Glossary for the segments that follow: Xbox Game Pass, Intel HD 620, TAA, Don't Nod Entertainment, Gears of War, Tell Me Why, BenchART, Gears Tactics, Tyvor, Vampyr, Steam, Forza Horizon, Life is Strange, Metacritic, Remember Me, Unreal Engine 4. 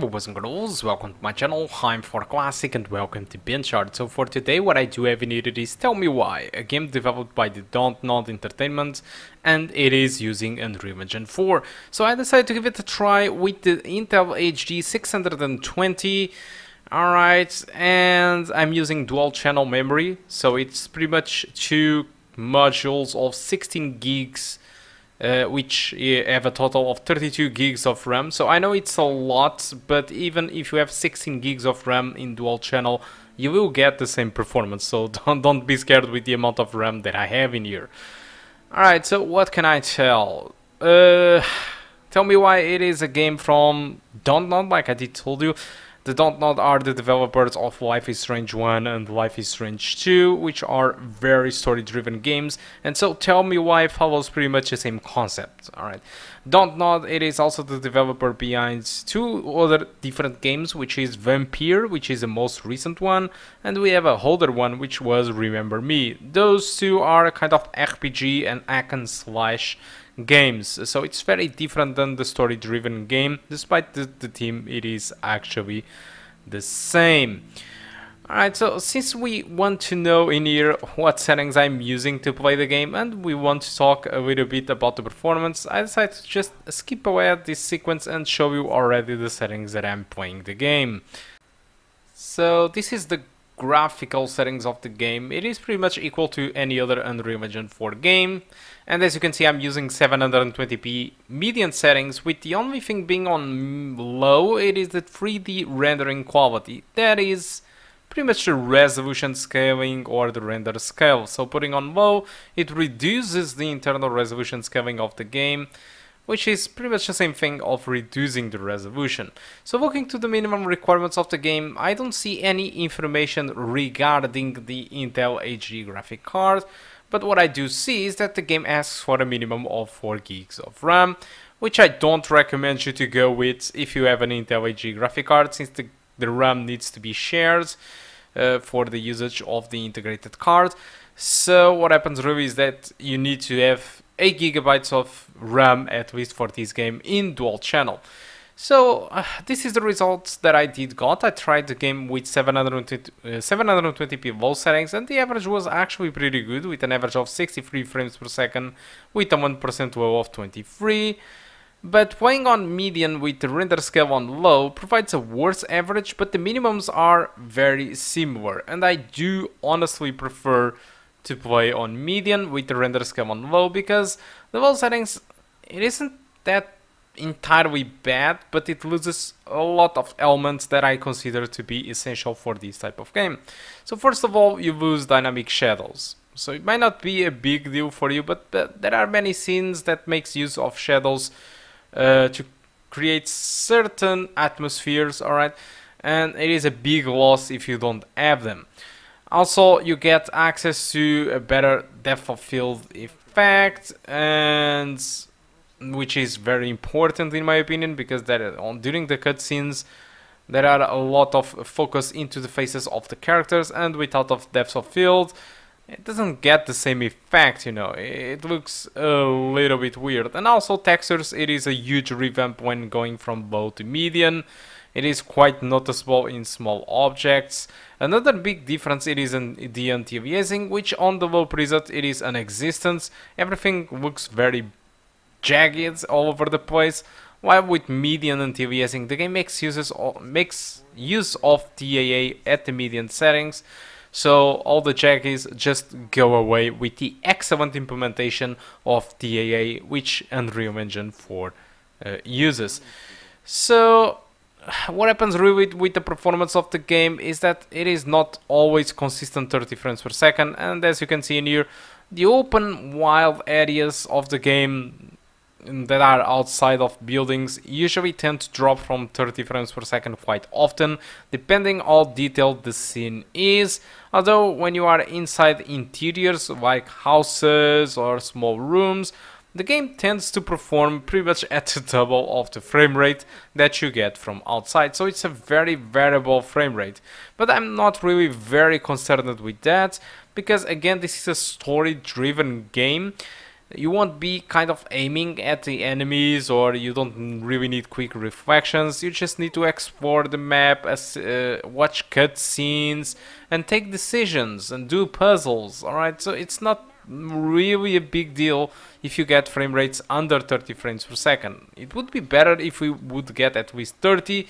What's going on? Welcome to my channel, I'm for Classic and welcome to BenchART. So for today what I do have in here is Tell Me Why, a game developed by the Don't Nod Entertainment, and it is using Unreal Engine 4. So I decided to give it a try with the Intel HD 620. Alright, and I'm using dual channel memory, so it's pretty much two modules of 16 gigs. Which have a total of 32 gigs of RAM. So I know it's a lot, but even if you have 16 gigs of RAM in dual channel, you will get the same performance. So don't be scared with the amount of RAM that I have in here. Alright, so what can I tell? Tell Me Why it is a game from Don't Nod, like I did told you. The Don't Nod are the developers of Life is Strange 1 and Life is Strange 2, which are very story-driven games, and so Tell Me Why follows pretty much the same concept. Alright, Don't Nod, it is also the developer behind two other different games, which is Vampyr, which is the most recent one, and we have a older one, which was Remember Me. Those two are kind of RPG and hack and slash games, so it's very different than the story-driven game. Despite the theme, it is actually the same. Alright, so since we want to know in here what settings I'm using to play the game and we want to talk a little bit about the performance, I decided to just skip away this sequence and show you already the settings that I'm playing the game. So this is the graphical settings of the game. It is pretty much equal to any other Unreal Engine 4 game, and as you can see I'm using 720p median settings, with the only thing being on low. It is the 3D rendering quality, that is pretty much the resolution scaling or the render scale. So putting on low, it reduces the internal resolution scaling of the game, which is pretty much the same thing of reducing the resolution. So looking to the minimum requirements of the game, I don't see any information regarding the Intel HD graphic card, but what I do see is that the game asks for a minimum of 4 gigs of RAM, which I don't recommend you to go with if you have an Intel HD graphic card, since the RAM needs to be shared for the usage of the integrated card. So what happens really is that you need to have 8 gigabytes of RAM at least for this game in dual channel. So this is the results that I got. I tried the game with 720p low settings, and the average was actually pretty good, with an average of 63 frames per second with a 1% low of 23. But playing on median with the render scale on low provides a worse average, but the minimums are very similar, and I do honestly prefer to play on median with the render scale on low, because the low settings, it isn't that entirely bad, but it loses a lot of elements that I consider to be essential for this type of game. So first of all, you lose dynamic shadows. So it might not be a big deal for you, but there are many scenes that makes use of shadows to create certain atmospheres, alright, and it is a big loss if you don't have them. Also, you get access to a better depth of field effect, and which is very important in my opinion, because during the cutscenes there are a lot of focus into the faces of the characters, and without of depth of field it doesn't get the same effect, you know, it looks a little bit weird. And also textures, it is a huge revamp when going from low to median. It is quite noticeable in small objects. Another big difference, it is in the anti-aliasing, which on the low preset it is non-existent. Everything looks very jagged all over the place, while with median anti-aliasing the game makes use of TAA at the median settings, so all the jaggies just go away with the excellent implementation of TAA, which Unreal Engine 4 uses. So what happens really with the performance of the game is that it is not always consistent 30 frames per second, and as you can see in here, the open wild areas of the game that are outside of buildings usually tend to drop from 30 frames per second quite often, depending how detailed the scene is. Although when you are inside interiors like houses or small rooms, the game tends to perform pretty much at the double of the frame rate that you get from outside, so it's a very variable frame rate. But I'm not really very concerned with that, because again, this is a story-driven game. you won't be kind of aiming at the enemies, or you don't really need quick reflections. You just need to explore the map, watch cutscenes, and take decisions and do puzzles. All right, so it's not really a big deal if you get frame rates under 30 frames per second. It would be better if we would get at least 30,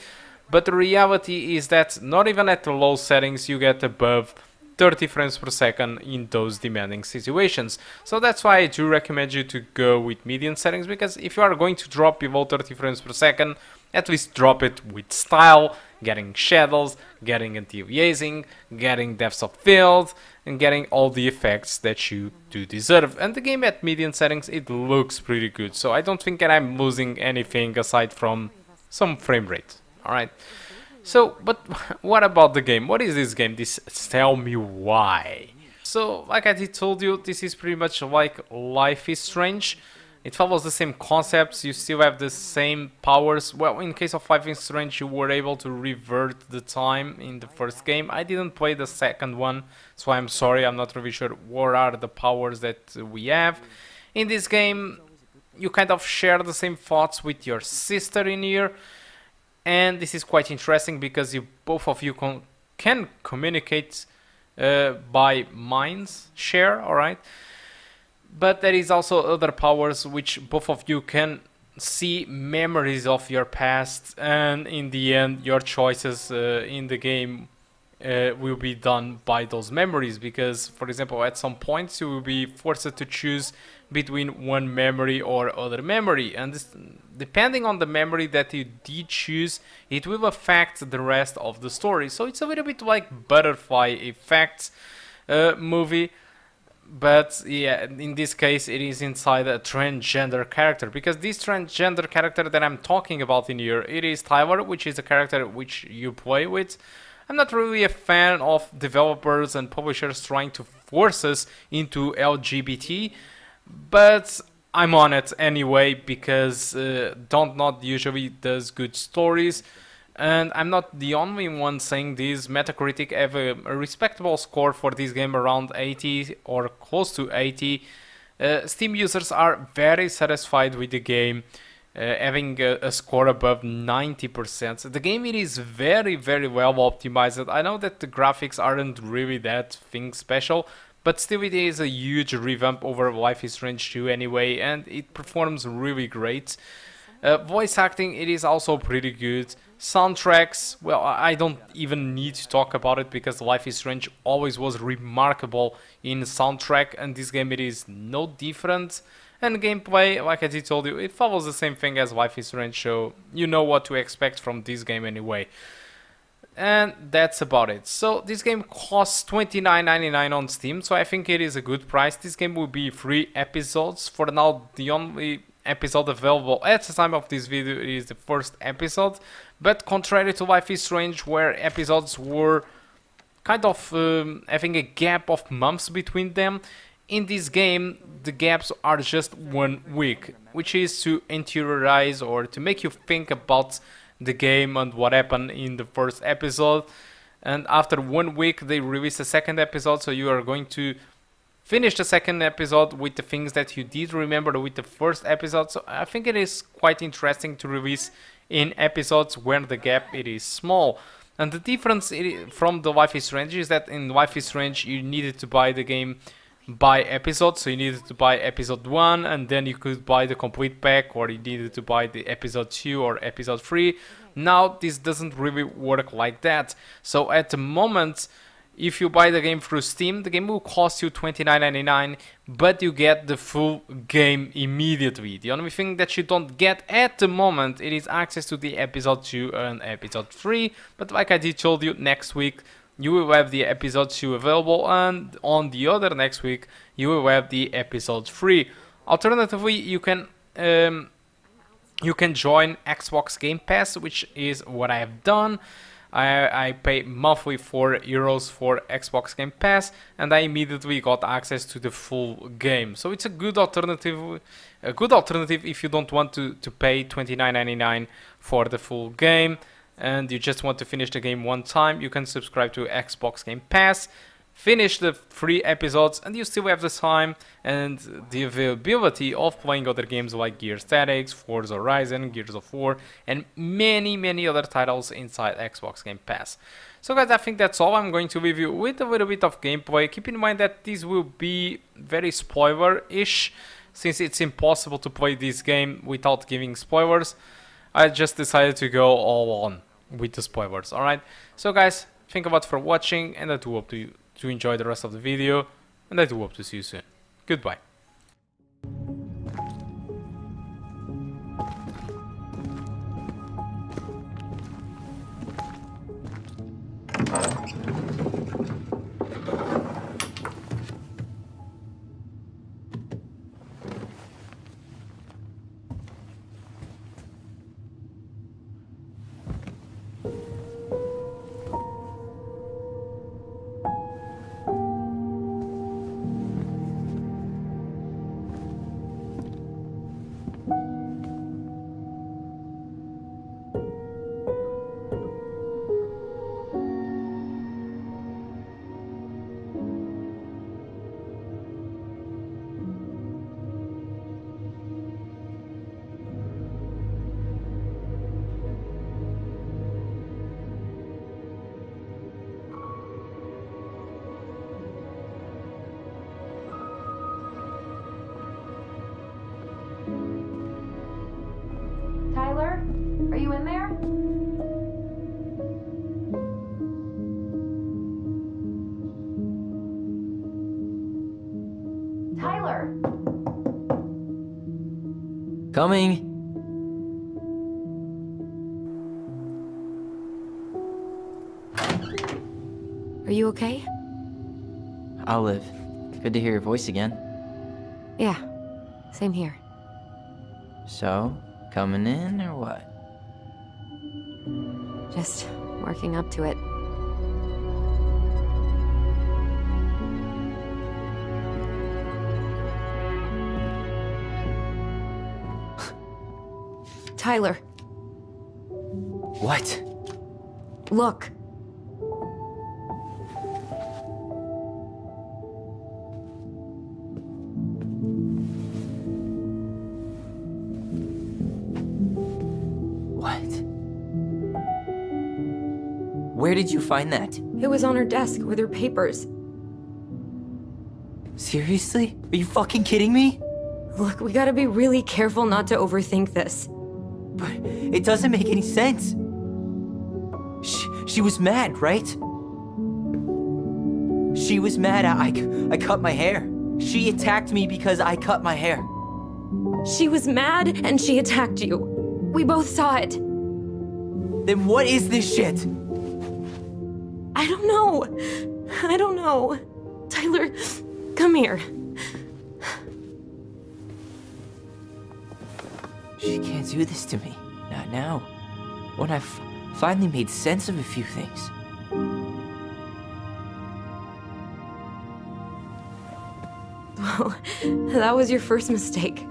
but the reality is that not even at the low settings you get above 30 frames per second in those demanding situations. So that's why I do recommend you to go with median settings, because if you are going to drop below 30 frames per second, at least drop it with style, getting shadows, getting anti-aliasing, getting depths of field, and getting all the effects that you do deserve. And the game at median settings, it looks pretty good, so I don't think that I'm losing anything aside from some frame rate. Alright, so, but what about the game? What is this game? This Tell Me Why. So, like I told you, this is pretty much like Life is Strange. It follows the same concepts, you still have the same powers. Well, in case of Life is Strange, you were able to revert the time in the first game. I didn't play the second one, so I'm sorry, I'm not really sure what are the powers that we have. In this game, you kind of share the same thoughts with your sister in here. And this is quite interesting because you both of you can communicate by minds share, alright? But there is also other powers which both of you can see memories of your past, and in the end your choices in the game will be done by those memories, because for example at some points you will be forced to choose between one memory or other memory, and this, depending on the memory that you did choose, it will affect the rest of the story. So it's a little bit like butterfly effects movie. But yeah, in this case it is inside a transgender character, because this transgender character that I'm talking about in here, it is Tyvor, which is a character which you play with. I'm not really a fan of developers and publishers trying to force us into LGBT, but I'm on it anyway, because Don't Nod usually does good stories. And I'm not the only one saying this. Metacritic have a respectable score for this game, around 80 or close to 80. Steam users are very satisfied with the game, having a score above 90%. The game, it is very, very well optimized. I know that the graphics aren't really that thing special, but still it is a huge revamp over Life is Strange 2 anyway, and it performs really great. Voice acting, it is also pretty good. Soundtracks, well, I don't even need to talk about it, because Life is Strange always was remarkable in soundtrack, and this game, it is no different. And gameplay, like I did told you, it follows the same thing as Life is Strange, so you know what to expect from this game anyway. And that's about it. So this game costs $29.99 on Steam, so I think it is a good price. This game will be 3 episodes. For now, the only episode available at the time of this video is the first episode, but contrary to Life is Strange, where episodes were kind of having a gap of months between them, in this game the gaps are just 1 week, which is to interiorize or to make you think about the game and what happened in the first episode. And after 1 week they release a second episode, so you are going to finish the second episode with the things that you did remember with the first episode. So I think it is quite interesting to release in episodes where the gap it is small. And the difference from the Life is Strange is that in Life is Strange you needed to buy the game by episode, so you needed to buy episode 1 and then you could buy the complete pack, or you needed to buy the episode 2 or episode 3. Now this doesn't really work like that, so at the moment if you buy the game through Steam, the game will cost you $29.99, but you get the full game immediately. The only thing that you don't get at the moment, it is access to the episode 2 and episode 3, but like I did told you, next week you will have the episode 2 available, and on the other next week you will have the episode 3. Alternatively, you can join Xbox Game Pass, which is what I have done. I pay monthly €4 for Xbox Game Pass, and I immediately got access to the full game. So it's a good alternative if you don't want to pay $29.99 for the full game and you just want to finish the game one time. You can subscribe to Xbox Game Pass, finish the 3 episodes and you still have the time and the availability of playing other games like Gears Tactics, Forza Horizon, Gears of War and many other titles inside Xbox Game Pass. So guys, I think that's all I'm going to leave you with a little bit of gameplay. Keep in mind that this will be very spoiler-ish, since it's impossible to play this game without giving spoilers. I just decided to go all on with the spoilers, alright? So guys, thank you a lot for watching, and I do hope to enjoy the rest of the video, and I do hope to see you soon. Goodbye. Coming. Are you okay? I'll live. Good to hear your voice again. Yeah, same here. So, coming in or what? Just working up to it. Tyler. What? Look. What? Where did you find that? It was on her desk with her papers. Seriously? Are you fucking kidding me? Look, we gotta be really careful not to overthink this. But it doesn't make any sense. She was mad, right? She was mad. I cut my hair. She attacked me because I cut my hair. She was mad and she attacked you. We both saw it. Then what is this shit? I don't know. I don't know. Tyler, come here. She can't do this to me. Not now. When I've finally made sense of a few things. Well, that was your first mistake.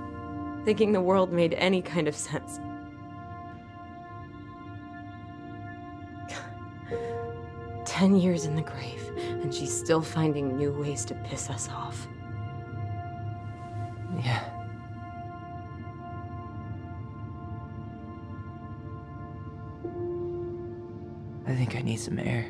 Thinking the world made any kind of sense. God. 10 years in the grave, and she's still finding new ways to piss us off. Yeah. I think I need some air.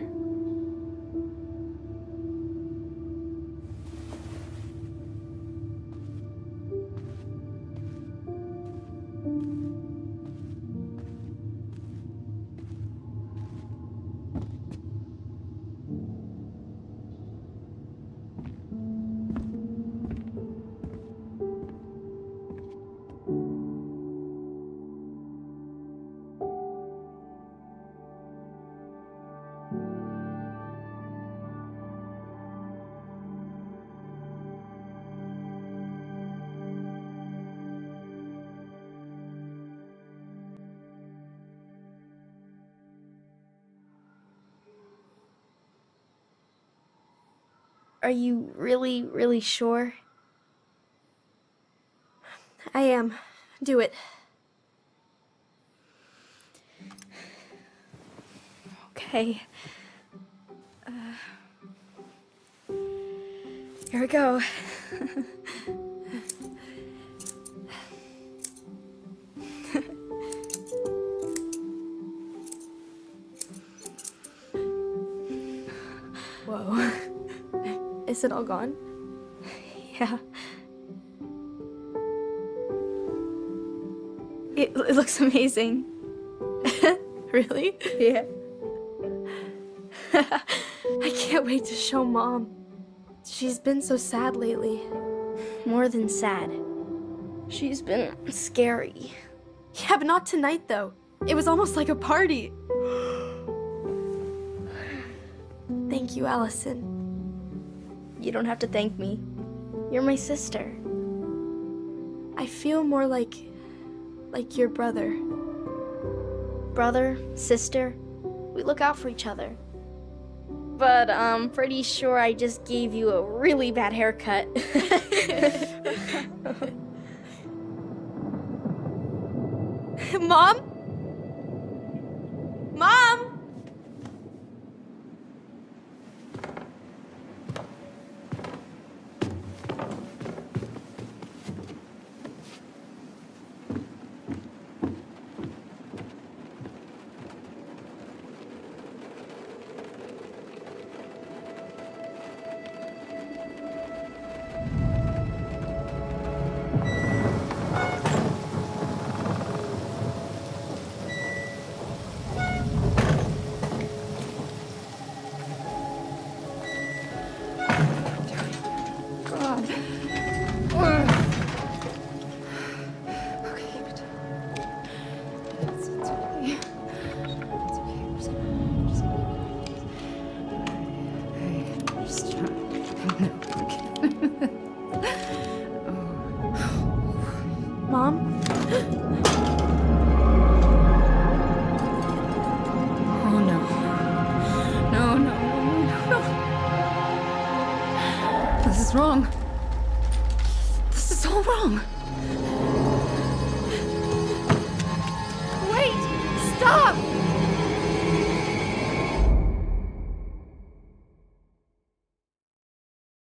Are you really sure? I am. Do it. Okay. Here we go. Whoa. Is it all gone? Yeah. It looks amazing. Really? Yeah. I can't wait to show Mom. She's been so sad lately. More than sad. She's been scary. Yeah, but not tonight though. It was almost like a party. Thank you, Allison. You don't have to thank me. You're my sister. I feel more like your brother. Brother, sister, we look out for each other. But I'm pretty sure I just gave you a really bad haircut. Mom? Mom? This is wrong. This is all wrong.